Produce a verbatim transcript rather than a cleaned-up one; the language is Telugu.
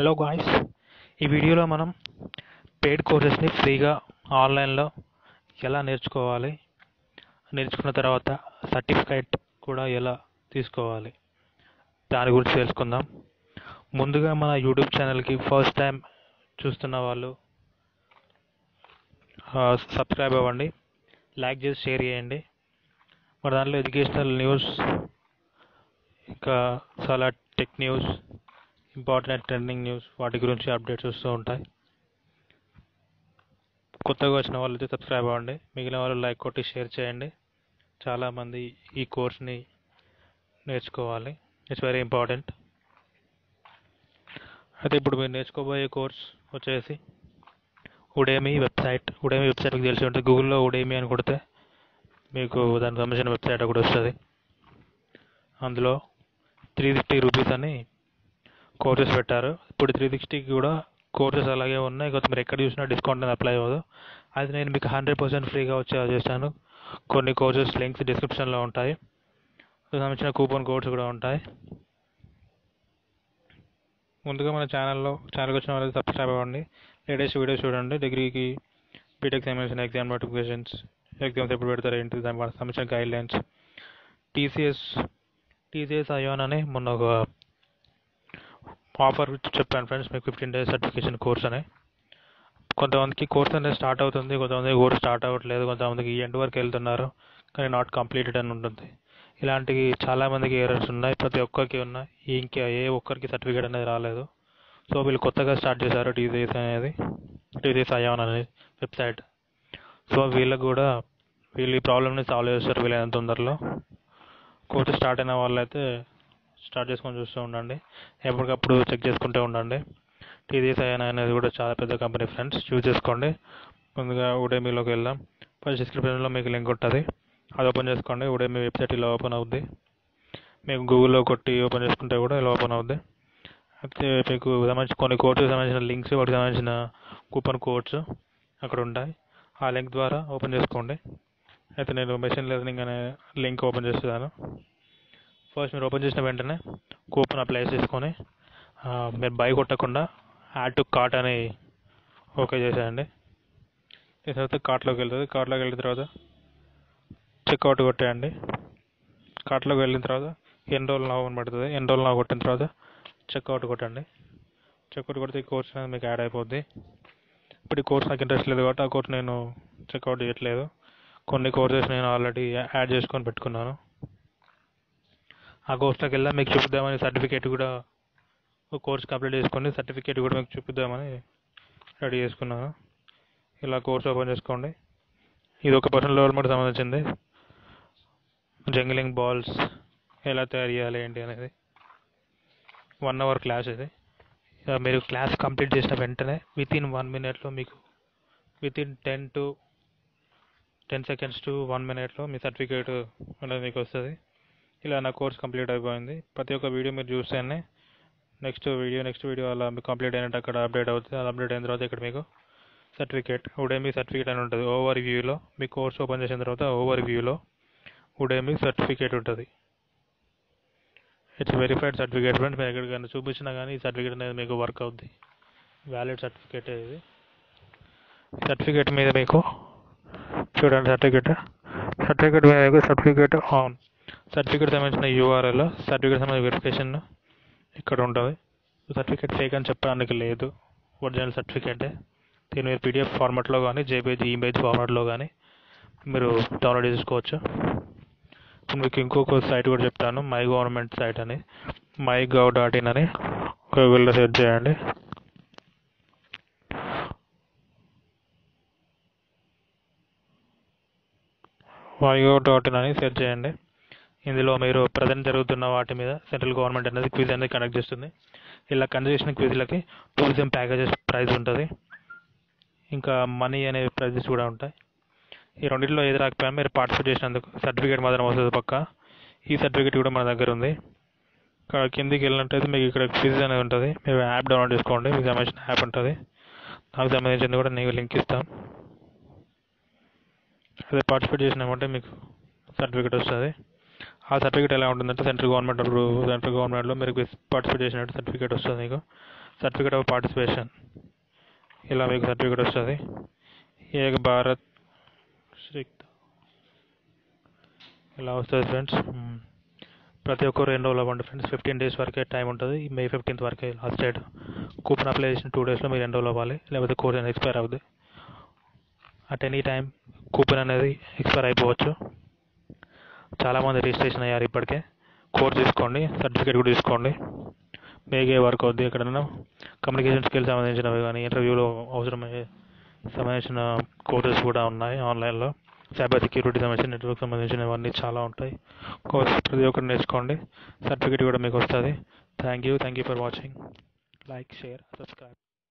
హలో గాయ్స్, ఈ వీడియోలో మనం పెయిడ్ కోర్సెస్ని ఫ్రీగా ఆన్లైన్లో ఎలా నేర్చుకోవాలి, నేర్చుకున్న తర్వాత సర్టిఫికేట్ కూడా ఎలా తీసుకోవాలి దాని గురించి తెలుసుకుందాం. ముందుగా మన యూట్యూబ్ ఛానల్కి ఫస్ట్ టైం చూస్తున్న వాళ్ళు సబ్స్క్రైబ్ అవ్వండి, లైక్ చేసి షేర్ చేయండి. మరి దాంట్లో ఎడ్యుకేషనల్ న్యూస్, ఇంకా చాలా tech news, important trending news వాటి గురించి అప్డేట్స్ వస్తూ ఉంటాయి. కొత్తగా వచ్చిన వాళ్ళైతే సబ్స్క్రైబ్ అవ్వండి, మిగిలిన వాళ్ళు లైక్ కొట్టి షేర్ చేయండి. చాలామంది ఈ కోర్స్ని నేర్చుకోవాలి, ఇట్స్ వెరీ ఇంపార్టెంట్. అయితే ఇప్పుడు మీరు నేర్చుకోబోయే కోర్స్ వచ్చేసి ఉడేమీ వెబ్సైట్. ఉడేమీ వెబ్సైట్ మీకు తెలిసి ఉంటుంది, గూగుల్లో ఉడేమీ అని కొడితే మీకు దానికి సంబంధించిన వెబ్సైట్ కూడా వస్తుంది. అందులో త్రీ ఫిఫ్టీ రూపీస్ అని కోర్సెస్ పెట్టారు. ఇప్పుడు త్రీ సిక్స్టీకి కూడా కోర్సెస్ అలాగే ఉన్నాయి, కొంచెం మీరు ఎక్కడ చూసినా డిస్కౌంట్ అనేది అప్లై అవ్వదు. అది నేను మీకు హండ్రెడ్ పర్సెంట్ ఫ్రీగా వచ్చేలా చేశాను. కొన్ని కోర్సెస్ లింక్స్ డిస్క్రిప్షన్లో ఉంటాయి, సంబంధించిన కూపన్ కోడ్స్ కూడా ఉంటాయి. ముందుగా మన ఛానల్లో ఛానల్కి వచ్చిన వాళ్ళకి సబ్స్క్రైబ్ అవ్వండి, లేటెస్ట్ వీడియోస్ చూడండి. డిగ్రీకి బీటెక్ సంబంధించిన ఎగ్జామ్ నోటిఫికేషన్స్, ఎగ్జామ్స్ ఎప్పుడు పెడతారు ఏంటి, దానికి సంబంధించిన గైడ్లైన్స్. టీసీఎస్ టీసీఎస్ అయోన్ అని మొన్న ఒక ఆఫర్ చెప్పాను ఫ్రెండ్స్, మీకు ఫిఫ్టీన్ డేస్ సర్టిఫికేషన్ కోర్స్ అని. కొంతమందికి కోర్స్ అనేది స్టార్ట్ అవుతుంది, కొంతమంది కోర్స్ స్టార్ట్ అవ్వట్లేదు, కొంతమందికి ఎండ్ వరకు వెళ్తున్నారు కానీ నాట్ కంప్లీటెడ్ అని ఉంటుంది. ఇలాంటివి చాలామందికి ఎర్రర్స్ ఉన్నాయి, ప్రతి ఒక్కరికి ఉన్నాయి. ఇంకా ఏ ఒక్కరికి సర్టిఫికేట్ అనేది రాలేదు. సో వీళ్ళు కొత్తగా స్టార్ట్ చేశారు టీసీఎస్ అనేది, టీసీఎస్ అయోన్ అనేది వెబ్సైట్. సో వీళ్ళకి కూడా వీళ్ళు ఈ ప్రాబ్లమ్ని సాల్వ్ చేస్తారు వీళ్ళైనంత తొందరలో. కోర్స్ స్టార్ట్ అయిన వాళ్ళైతే స్టార్ట్ చేసుకొని చూస్తూ ఉండండి, ఎప్పటికప్పుడు చెక్ చేసుకుంటూ ఉండండి. టీసీఎస్ అనేది కూడా చాలా పెద్ద కంపెనీ ఫ్రెండ్స్, చూస్ చేసుకోండి. ముందుగా ఉడేమీలోకి వెళ్దాం. ఫస్ట్ డిస్క్రిప్షన్లో మీకు లింక్ ఉంటుంది, అది ఓపెన్ చేసుకోండి. ఉడేమీ వెబ్సైట్ ఇలా ఓపెన్ అవుద్ది, మీకు గూగుల్లో కొట్టి ఓపెన్ చేసుకుంటే కూడా ఇలా ఓపెన్ అవుద్ది. అయితే మీకు సంబంధించి కొన్ని కోర్సుకి సంబంధించిన లింక్స్, వాటికి సంబంధించిన కూపన్ కోడ్స్ అక్కడ ఉంటాయి. ఆ లింక్ ద్వారా ఓపెన్ చేసుకోండి. అయితే నేను మెషిన్ లెర్నింగ్ అనే లింక్ ఓపెన్ చేస్తున్నాను. ఫస్ట్ మీరు ఓపెన్ చేసిన వెంటనే కూపన్ అప్లై చేసుకొని మీరు బై కొట్టకుండా యాడ్ టు కార్ట్ అని ఓకే చేసేయండి. చేసిన తర్వాత కార్ట్లోకి వెళ్తుంది. కార్ట్లోకి వెళ్ళిన తర్వాత చెక్అవుట్ కొట్టేయండి. కార్ట్లోకి వెళ్ళిన తర్వాత ఎన్రోల్ నౌ అని పడుతుంది. ఎన్రోల్ నౌ కొట్టిన తర్వాత చెక్అవుట్ కొట్టండి. చెక్అవుట్ కొడితే ఈ కోర్స్ అనేది మీకు యాడ్ అయిపోద్ది. ఇప్పుడు ఈ కోర్స్ నాకు ఇంట్రెస్ట్ లేదు కాబట్టి ఆ కోర్స్ నేను చెక్అవుట్ చేయట్లేదు. కొన్ని కోర్సెస్ నేను ఆల్రెడీ యాడ్ చేసుకొని పెట్టుకున్నాను. ఆ కోర్స్లోకి వెళ్ళా మీకు చూపిద్దామని సర్టిఫికేట్ కూడా, కోర్స్ కంప్లీట్ చేసుకొని సర్టిఫికేట్ కూడా మీకు చూపిద్దామని రెడీ చేసుకున్నాను. ఇలా కోర్స్ ఓపెన్ చేసుకోండి. ఇది ఒక పర్సనల్ డెవలప్మెంట్ సంబంధించింది, జంగిలింగ్ బాల్స్ ఎలా తయారు చేయాలి ఏంటి అనేది. వన్ అవర్ క్లాస్ ఇది. మీరు క్లాస్ కంప్లీట్ చేసిన వెంటనే విత్ ఇన్ వన్ మినిట్లో మీకు within ten to ten seconds to one మినిట్లో మీ సర్టిఫికేట్ అనేది మీకు వస్తుంది. ఇలా నా కోర్స్ కంప్లీట్ అయిపోయింది. ప్రతి ఒక్క వీడియో మీరు చూస్తేనే నెక్స్ట్ వీడియో నెక్స్ట్ వీడియో అలా మీకు కంప్లీట్ అయినట్టు అక్కడ అప్డేట్ అవుతుంది. అది అప్డేట్ అయిన తర్వాత ఇక్కడ మీకు సర్టిఫికేట్ ఉడేమీ సర్టిఫికేట్ అని ఉంటుంది. ఓవర్ వ్యూలో మీ కోర్స్ ఓపెన్ చేసిన తర్వాత ఓవర్ వ్యూలో ఉడేమీ సర్టిఫికేట్ ఉంటుంది. ఇట్స్ వెరిఫైడ్ సర్టిఫికేట్ ఫ్రెండ్స్, మీరు ఎక్కడికైనా చూపించినా కానీ ఈ సర్టిఫికేట్ అనేది మీకు వర్క్ అవుద్ది. వ్యాలిడ్ సర్టిఫికేట్ ఇది. సర్టిఫికేట్ మీద మీకు చూడండి, సర్టిఫికేట్ సర్టిఫికేట్ మీద మీకు సర్టిఫికేట్ ఆన్ సర్టిఫికేట్ సంబంధించిన యూఆర్ఎల్, సర్టిఫికేట్ సంబంధించిన వెరిఫికేషన్ ఇక్కడ ఉంటుంది. సర్టిఫికేట్ ఫేక్ అని చెప్పడానికి లేదు, ఒరిజినల్ సర్టిఫికేటే. దీని మీరు పీడిఎఫ్ ఫార్మాట్లో కానీ జేపీజీ ఇమేజ్ ఫార్మాట్లో కానీ మీరు డౌన్లోడ్ చేసుకోవచ్చు. ఇప్పుడు మీకు ఇంకొక సైట్ కూడా చెప్తాను, మై గవర్నమెంట్ సైట్ అని, మై గవ్ డాట్ ఇన్ అని గూగుల్లో సెర్చ్ చేయండి. మై గవ్ డాట్ ఇన్ అని సెర్చ్ చేయండి. ఇందులో మీరు ప్రజెంట్ జరుగుతున్న వాటి మీద సెంట్రల్ గవర్నమెంట్ అనేది క్విజ్ అనేది కండక్ట్ చేస్తుంది. ఇలా కండక్ట్ చేసిన క్విజ్లకి టూరిజం ప్యాకేజెస్ ప్రైజ్ ఉంటుంది, ఇంకా మనీ అనే ప్రైజెస్ కూడా ఉంటాయి. ఈ రెండింటిలో ఏది రాకపోయినా మీరు పార్టిసిపేట్ చేసినందుకు సర్టిఫికేట్ మాత్రం వస్తుంది పక్క. ఈ సర్టిఫికేట్ కూడా మన దగ్గర ఉంది. ఇక్కడ కిందికి వెళ్ళినట్టయితే మీకు ఇక్కడ క్విజ్ అనేది ఉంటుంది, మీరు యాప్ డౌన్లోడ్ చేసుకోండి. మీకు సంబంధించిన యాప్ ఉంటుంది, నాకు సంబంధించింది కూడా నేను లింక్ ఇస్తాను. అదే పార్టిసిపేట్ చేసినామంటే మీకు సర్టిఫికేట్ వస్తుంది. ఆ సర్టిఫికేట్ ఎలా ఉంటుందంటే సెంట్రల్ గవర్నమెంట్ సెంట్రల్ గవర్నమెంట్లో మీరు పార్టిసిపేట్ చేసినట్టు సర్టిఫికేట్ వస్తుంది మీకు. certificate of participation. ఇలా మీకు సర్టిఫికేట్ వస్తుంది. ఏక భారత్ శ్రీక్త ఇలా వస్తుంది ఫ్రెండ్స్. ప్రతి ఒక్కరు ఎన్రోల్ అవ్వండి ఫ్రెండ్స్. ఫిఫ్టీన్ డేస్ వరకే టైం ఉంటుంది. మే ఫిఫ్టీన్త్ వరకే లాస్ట్ డేట్. కూపన్ అప్లై చేసిన టూ డేస్లో మీరు ఎన్రోల్ అవ్వాలి, లేకపోతే కోర్స్ అనేది ఎక్స్పైర్ అవుతుంది. అట్ ఎనీ టైం కూపన్ అనేది ఎక్స్పైర్ అయిపోవచ్చు. చాలామంది రిజిస్ట్రేషన్ అయ్యారు ఇప్పటికే. కోర్స్ తీసుకోండి, సర్టిఫికేట్ కూడా తీసుకోండి. మేకే వర్క్ అవుద్ది. ఎక్కడైనా కమ్యూనికేషన్ స్కిల్ సంబంధించినవి కానీ ఇంటర్వ్యూలో అవసరమయ్యే సంబంధించిన కోర్సెస్ కూడా ఉన్నాయి ఆన్లైన్లో. సైబర్ సెక్యూరిటీ సంబంధించిన, నెట్వర్క్ సంబంధించినవన్నీ చాలా ఉంటాయి. కోర్స్ ప్రతి ఒక్కరు నేర్చుకోండి. సర్టిఫికేట్ కూడా మీకు వస్తుంది. Thank you thank you for watching. Like, share, subscribe.